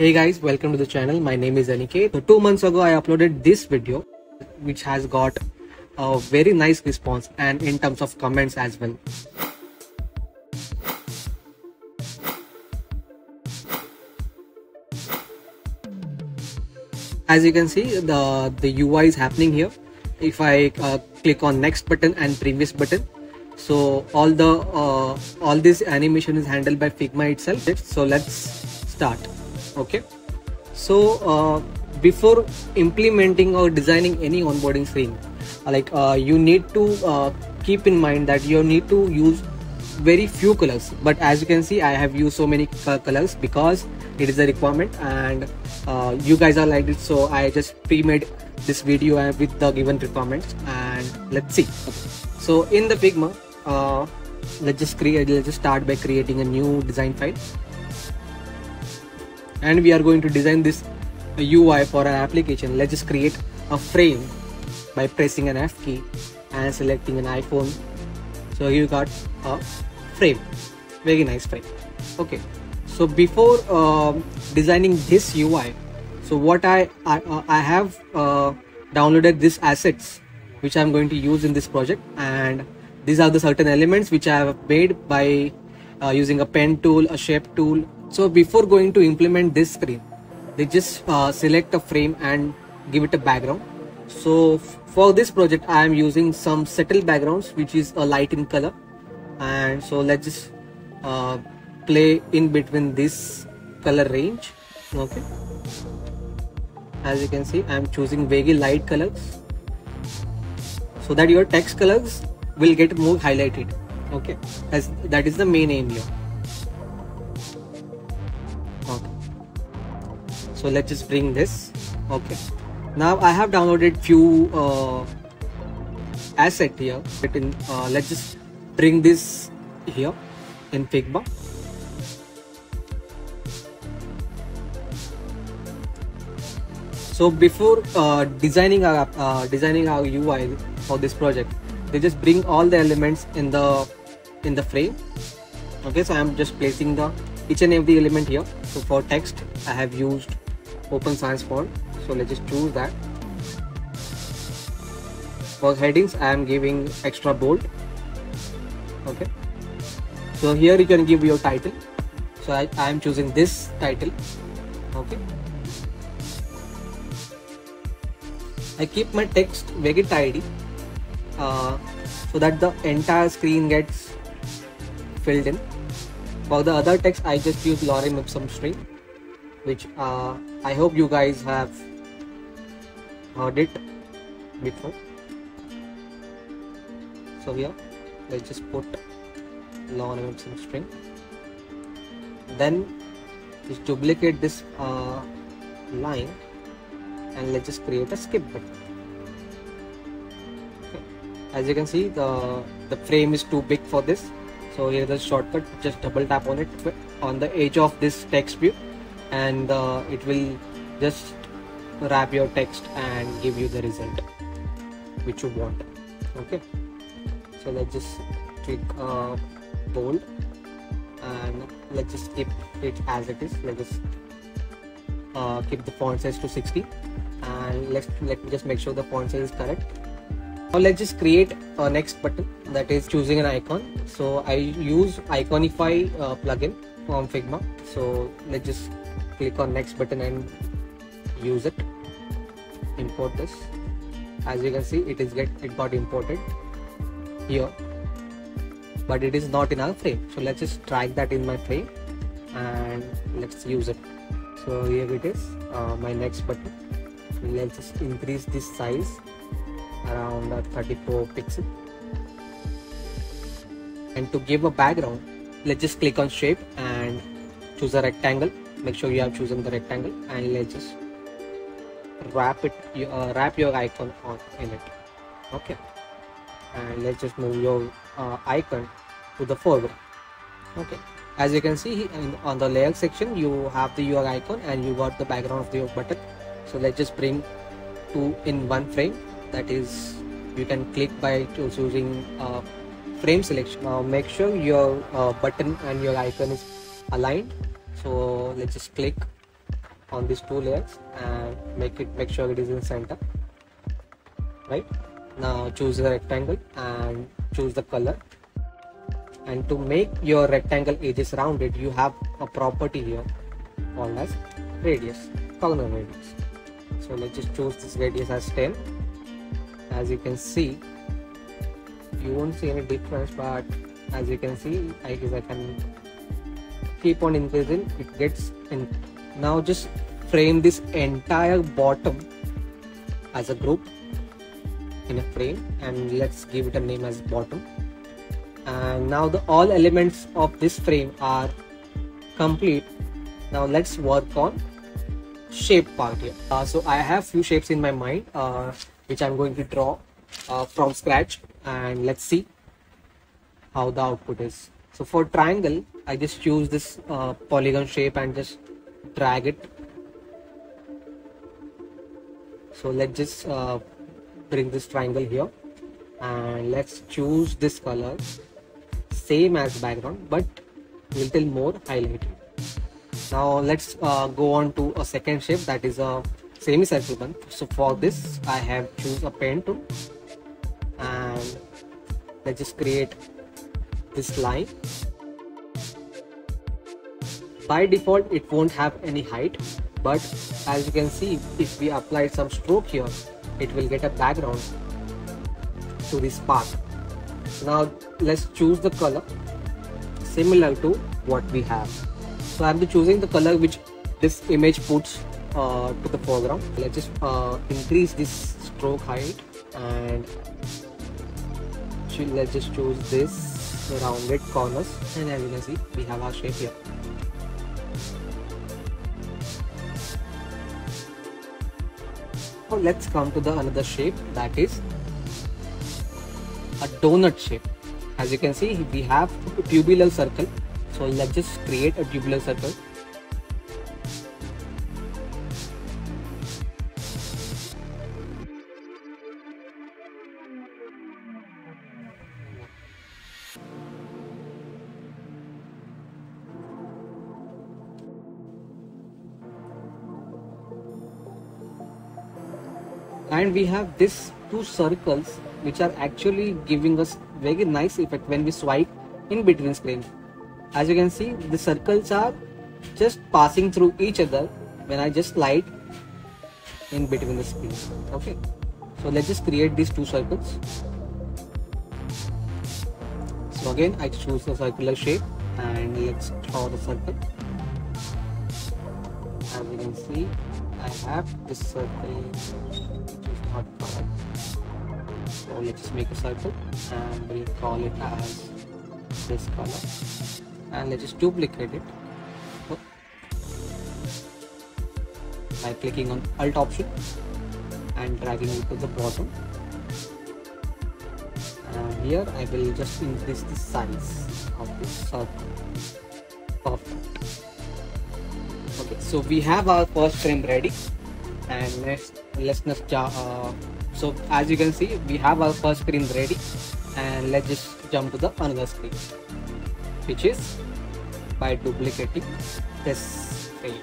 Hey guys, welcome to the channel. My name is Aniket. So 2 months ago I uploaded this video which has got a very nice response and in terms of comments as well. As you can see, the UI is happening here. If I click on next button and previous button, so all this animation is handled by Figma itself. So let's start. Okay, so before implementing or designing any onboarding screen, like you need to keep in mind that you need to use very few colors, but as you can see I have used so many colors because it is a requirement and you guys are like it, so I just pre-made this video with the given requirements. And let's see. So in the Figma, let's just start by creating a new design file. And we are going to design this UI for our application. Let's just create a frame by pressing an F key and selecting an iPhone. So you got a frame, very nice frame. Okay, so before designing this UI, so what I have downloaded these assets which I'm going to use in this project, and these are the certain elements which I have made by using a pen tool, a shape tool. So before going to implement this screen, they just select a frame and give it a background. So for this project I am using some subtle backgrounds which is a light in color, and so let's just play in between this color range. Okay, as you can see I am choosing very light colors so that your text colors will get more highlighted. Okay, as that is the main aim here. So let's just bring this. Okay, now I have downloaded few asset here. Let's just bring this here in Figma. So before designing our UI for this project, they just bring all the elements in the frame. Okay, so I am just placing the each and every element here. So for text I have used Open Sans font, so let's just choose that. For headings I am giving extra bold. Okay, so here you can give your title, so I am choosing this title. Okay, I keep my text very tidy so that the entire screen gets filled in. For the other text I just use lorem ipsum string, which I hope you guys have heard it before. So here let's just put lorem ipsum string, then just duplicate this line and let's just create a skip button. Okay. As you can see the frame is too big for this, so here is a shortcut, just double tap on it on the edge of this text view, and it will just wrap your text and give you the result which you want. Okay, so let's just click bold and let's just keep it as it is. Let's just keep the font size to 60 and let me just make sure the font size is correct. Now let's just create a next button, that is choosing an icon. So I use Iconify plugin from Figma, so let's just click on next button and use it. Import this. As you can see it got imported here, but it is not in our frame, so let's just drag that in my frame and let's use it. So here it is, my next button. Let's just increase this size around 34 pixels, and to give a background let's just click on shape and choose a rectangle. Make sure you have chosen the rectangle, and let's just wrap your icon in it. Okay, and let's just move your icon to the foreground. Okay, as you can see on the layer section you have your icon and you got the background of your button. So let's just bring two in one frame, that is you can click by choosing frame selection. Now make sure your button and your icon is aligned, so let's just click on these two layers and make sure it is in center. Right now choose the rectangle and choose the color. And to make your rectangle edges rounded, you have a property here called as radius, corner radius. So let's just choose this radius as 10. As you can see, you won't see any difference, but as you can see, I guess I can keep on increasing. It gets in. Now just frame this entire bottom as a group in a frame, and let's give it a name as bottom. And now all elements of this frame are complete. Now let's work on shape part here. So I have few shapes in my mind which I'm going to draw from scratch, and let's see how the output is. So for triangle, I just choose this polygon shape and just drag it. So let's just bring this triangle here, and let's choose this color same as background but little more highlighted. Now let's go on to a second shape, that is a semicircle one. So for this I have choose a pen tool, and let's just create this line. By default it won't have any height, but as you can see, if we apply some stroke here, it will get a background to this part. Now let's choose the color similar to what we have. So I'm choosing the color which this image puts to the foreground. Let's just increase this stroke height, and let's just choose this rounded corners, and as you can see, we have our shape here. Now let's come to the another shape, that is a donut shape. As you can see, we have a tubular circle, so let's just create a tubular circle. And we have these two circles which are actually giving us very nice effect when we swipe in between screens. As you can see, the circles are just passing through each other when I just slide in between the screens. Okay, so let's just create these two circles. So again I choose the circular shape, and let's draw the circle. As you can see, I have this circle which is not correct. So let's just make a circle, and we'll call it as this color, and let's just duplicate it by clicking on Alt option and dragging it to the bottom. And here I will just increase the size of this circle. Perfect. Okay, so we have our first frame ready, and so as you can see, we have our first screen ready, and let's just jump to the another screen, which is by duplicating this frame.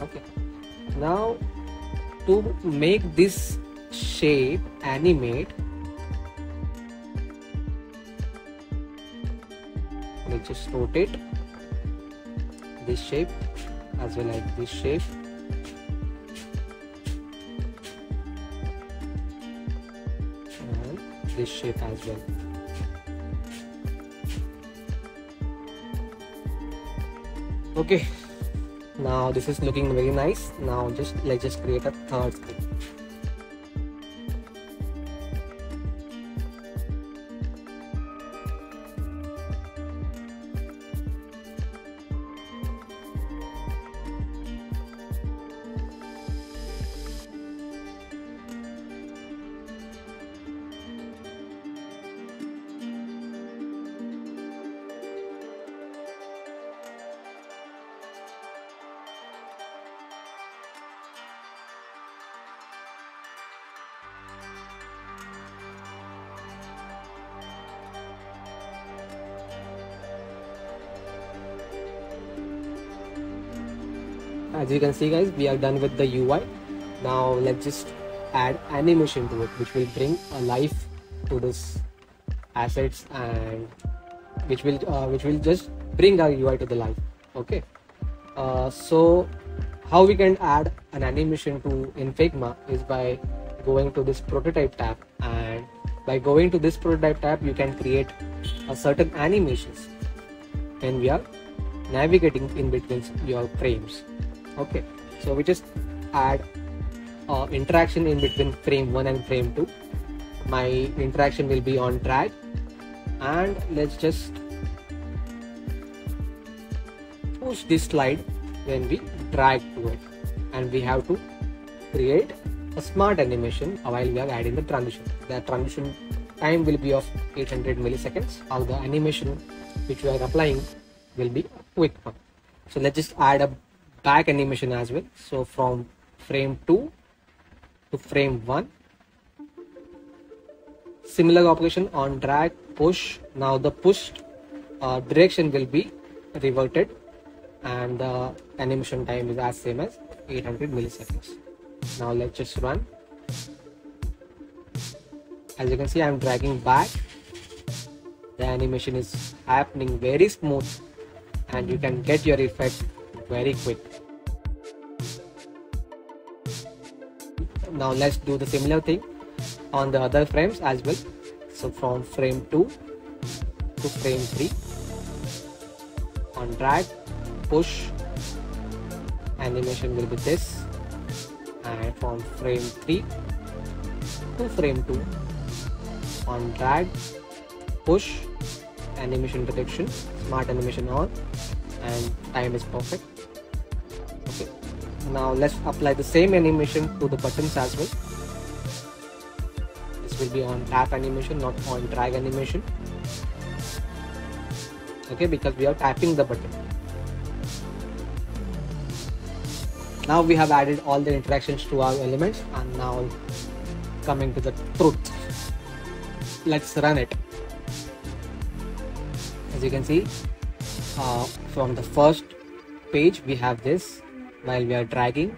Okay, now to make this shape animate, let's just rotate this shape as well as this shape. And this shape as well. Okay, now this is looking very nice. Now let's just create a third script. As you can see, guys, we are done with the UI. Now let's just add animation to it, which will bring a life to this assets and which will just bring our UI to the life. Okay, so how we can add an animation to in Figma is by going to this prototype tab, and by going to this prototype tab you can create a certain animations when we are navigating in between your frames. Okay, so we just add interaction in between frame 1 and frame 2. My interaction will be on track, and let's just push this slide when we drag to it, and we have to create a smart animation while we are adding the transition. The transition time will be of 800 milliseconds. All the animation which we are applying will be a quick one. So let's just add a back animation as well. So from frame 2 to frame 1, similar operation on drag, push. Now the pushed direction will be reverted, and the animation time is as same as 800 milliseconds. Now let's just run. As you can see, I'm dragging back. The animation is happening very smooth, and you can get your effect very quick. Now let's do the similar thing on the other frames as well. So from frame 2 to frame 3, on drag, push, animation will be this, and from frame 3 to frame 2, on drag, push, animation detection, smart animation on, and time is perfect. Okay, now let's apply the same animation to the buttons as well. This will be on tap animation, not on drag animation. Okay, because we are tapping the button. Now we have added all the interactions to our elements, and now coming to the truth. Let's run it. As you can see, from the first page we have this. While we are dragging,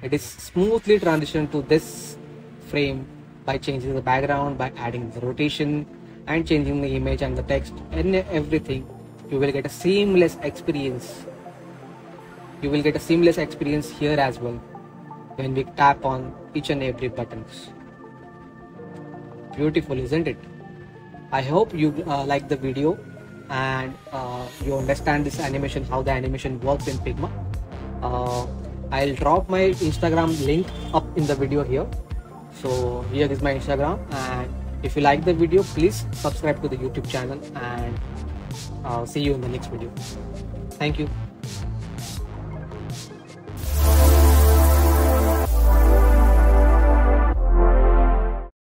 it is smoothly transitioned to this frame by changing the background, by adding the rotation and changing the image and the text and everything. You will get a seamless experience. You will get a seamless experience here as well when we tap on each and every buttons. Beautiful, isn't it? I hope you like the video, and you understand this animation, how the animation works in Figma. I'll drop my Instagram link up in the video here. So here is my Instagram, and if you like the video, please subscribe to the YouTube channel, and see you in the next video. Thank you.